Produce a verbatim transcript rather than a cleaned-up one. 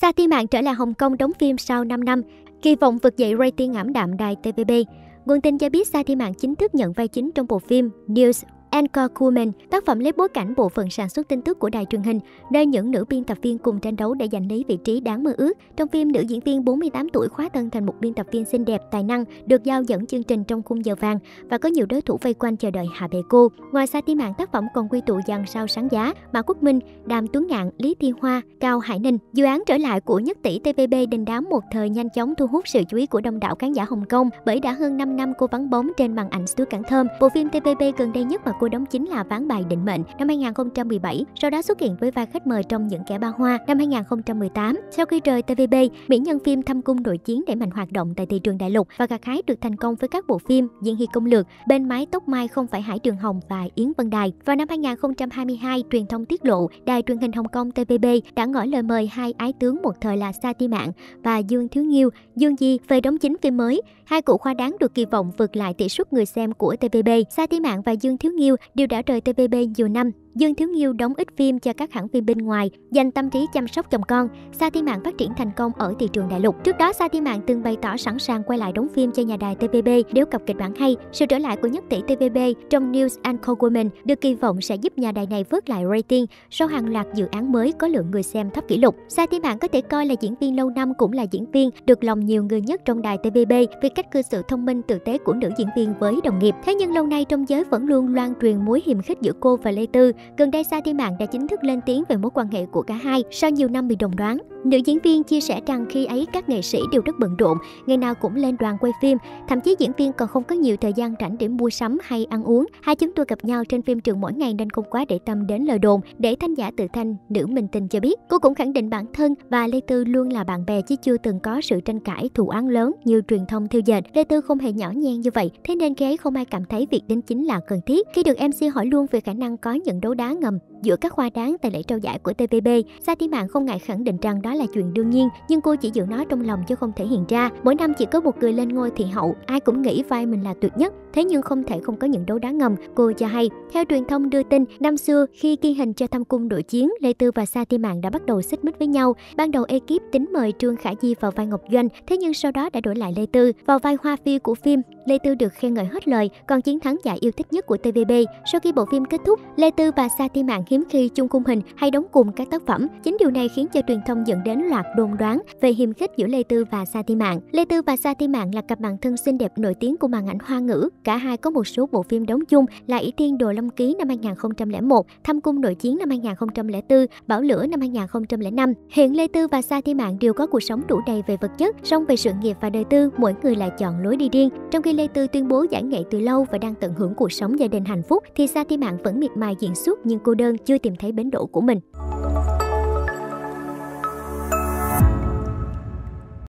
Xa Thi Mạn trở lại Hồng Kông đóng phim sau năm năm, kỳ vọng vực dậy rating ảm đạm đài tê vê bê. Nguồn tin cho biết Xa Thi Mạn chính thức nhận vai chính trong bộ phim News Anchorwoman, tác phẩm lấy bối cảnh bộ phận sản xuất tin tức của đài truyền hình, nơi những nữ biên tập viên cùng tranh đấu để giành lấy vị trí đáng mơ ước. Trong phim, nữ diễn viên bốn mươi tám tuổi hóa thân thành một biên tập viên xinh đẹp, tài năng, được giao dẫn chương trình trong khung giờ vàng và có nhiều đối thủ vây quanh chờ đợi hạ bệ cô. Ngoài Xa Thi Mạn, tác phẩm còn quy tụ dàn sao sáng giá Mã Quốc Minh, Đàm Tuấn Ngạn, Lý Thi Hoa, Cao Hải Ninh. Dự án trở lại của nhất tỷ tê vê bê đình đám một thời nhanh chóng thu hút sự chú ý của đông đảo khán giả Hồng Kông bởi đã hơn năm năm cô vắng bóng trên màn ảnh xứ Cảng Thơm. Bộ phim tê vê bê gần đây nhất mà cô đóng chính là Ván Bài Định Mệnh năm hai nghìn không trăm mười bảy, sau đó xuất hiện với vai khách mời trong Những Kẻ Ba Hoa năm hai nghìn không trăm mười tám. Sau khi rời tê vê bê, mỹ nhân phim Thâm Cung Nội Chiến để mạnh hoạt động tại thị trường đại lục và gặt hái được thành công với các bộ phim Diên Hi Công Lược, Bên Mái Tóc Mai Không Phải Hải Đường Hồng và Yến Vân Đài. Vào năm hai nghìn không trăm hai mươi hai, truyền thông tiết lộ đài truyền hình Hồng Kông tê vê bê đã ngỏ lời mời hai ái tướng một thời là Xa Thi Mạn và Dương Thiếu Nhiêu, Dương Di về đóng chính phim mới. Hai cụ khoa đáng được kỳ vọng vượt lại tỷ suất người xem của tê vê bê. Xa Thi Mạn và Dương Thiếu Nhiêu đều đã rời tê vê bê nhiều năm. Dương Thiếu Nhiêu đóng ít phim cho các hãng phim bên ngoài, dành tâm trí chăm sóc chồng con. Xa Thi Mạn phát triển thành công ở thị trường đại lục. Trước đó, Xa Thi Mạn từng bày tỏ sẵn sàng quay lại đóng phim cho nhà đài tê vê bê nếu cặp kịch bản hay. Sự trở lại của nhất tỷ tê vê bê trong News Anchorwoman được kỳ vọng sẽ giúp nhà đài này vớt lại rating sau hàng loạt dự án mới có lượng người xem thấp kỷ lục. Xa Thi Mạn có thể coi là diễn viên lâu năm, cũng là diễn viên được lòng nhiều người nhất trong đài tê vê bê vì cách cư xử thông minh tử tế của nữ diễn viên với đồng nghiệp. Thế nhưng lâu nay trong giới vẫn luôn loan truyền mối hiềm khích giữa cô và Lê Tư. Gần đây, Xa Thi Mạn đã chính thức lên tiếng về mối quan hệ của cả hai sau nhiều năm bị đồn đoán. Nữ diễn viên chia sẻ rằng khi ấy các nghệ sĩ đều rất bận rộn, ngày nào cũng lên đoàn quay phim, thậm chí diễn viên còn không có nhiều thời gian rảnh để mua sắm hay ăn uống. Hai chúng tôi gặp nhau trên phim trường mỗi ngày nên không quá để tâm đến lời đồn, để Thanh Giả Tự Thanh, nữ minh tinh cho biết. Cô cũng khẳng định bản thân và Lê Tư luôn là bạn bè chứ chưa từng có sự tranh cãi, thù oán lớn như truyền thông thêu dệt. Lê Tư không hề nhỏ nhen như vậy, thế nên khi ấy không ai cảm thấy việc đính chính là cần thiết. Khi được em xê hỏi luôn về khả năng có những đấu đá ngầm giữa các khoa đáng tại lễ trao giải của tê vê bê, Xa Thi Mạn không ngại khẳng định rằng đó là chuyện đương nhiên, nhưng cô chỉ giữ nó trong lòng chứ không thể hiện ra. Mỗi năm chỉ có một người lên ngôi thị hậu, ai cũng nghĩ vai mình là tuyệt nhất, thế nhưng không thể không có những đấu đá ngầm, cô cho hay. Theo truyền thông đưa tin, năm xưa khi ghi hình cho Thâm Cung Nội Chiến, Lê Tư và Xa Thi Mạn đã bắt đầu xích mích với nhau. Ban đầu ekip tính mời Trương Khả Di vào vai Ngọc Doanh, thế nhưng sau đó đã đổi lại Lê Tư vào vai Hoa Phi của phim. Lê Tư được khen ngợi hết lời, còn chiến thắng giải yêu thích nhất của tê vê bê. Sau khi bộ phim kết thúc, Lê Tư và Xa Thi Mạn hiếm khi chung khung hình hay đóng cùng các tác phẩm. Chính điều này khiến cho truyền thông dẫn đến loạt đồn đoán về hiềm khích giữa Lê Tư và Xa Thi Mạn. Lê Tư và Xa Thi Mạn là cặp bạn thân xinh đẹp nổi tiếng của màn ảnh Hoa ngữ. Cả hai có một số bộ phim đóng chung là Ý Thiên Đồ Long Ký năm hai nghìn không trăm lẻ một, Thâm Cung Nội Chiến năm hai nghìn không trăm lẻ tư, Bảo Lửa năm hai nghìn không trăm lẻ năm. Hiện Lê Tư và Xa Thi Mạn đều có cuộc sống đủ đầy về vật chất, song về sự nghiệp và đời tư, mỗi người lại chọn lối đi riêng. Trong khi Lê Tư tuyên bố giải nghệ từ lâu và đang tận hưởng cuộc sống gia đình hạnh phúc, thì Xa Thi Mạn vẫn miệt mài diễn xuất nhưng cô đơn, chưa tìm thấy bến đỗ của mình.